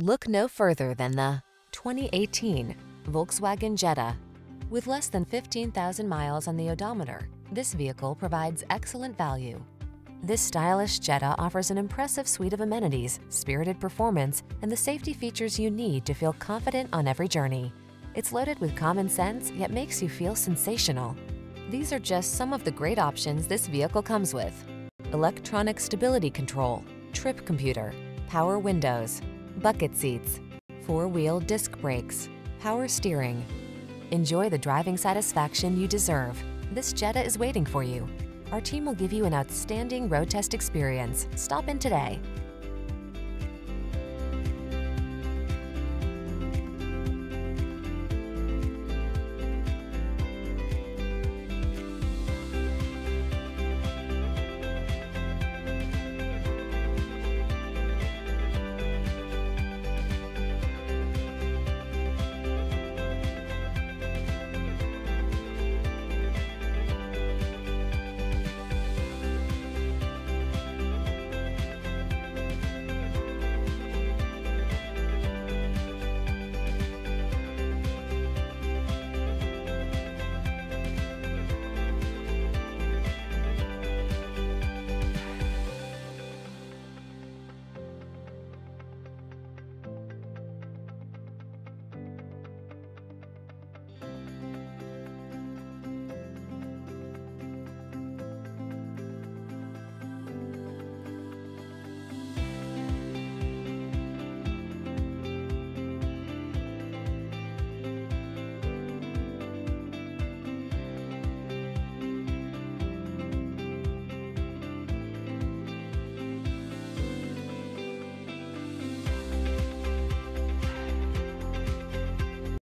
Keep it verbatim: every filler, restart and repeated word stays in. Look no further than the twenty eighteen Volkswagen Jetta. With less than fifteen thousand miles on the odometer, this vehicle provides excellent value. This stylish Jetta offers an impressive suite of amenities, spirited performance, and the safety features you need to feel confident on every journey. It's loaded with common sense, yet makes you feel sensational. These are just some of the great options this vehicle comes with: electronic stability control, trip computer, power windows, bucket seats, four-wheel disc brakes, power steering. Enjoy the driving satisfaction you deserve. This Jetta is waiting for you. Our team will give you an outstanding road test experience. Stop in today.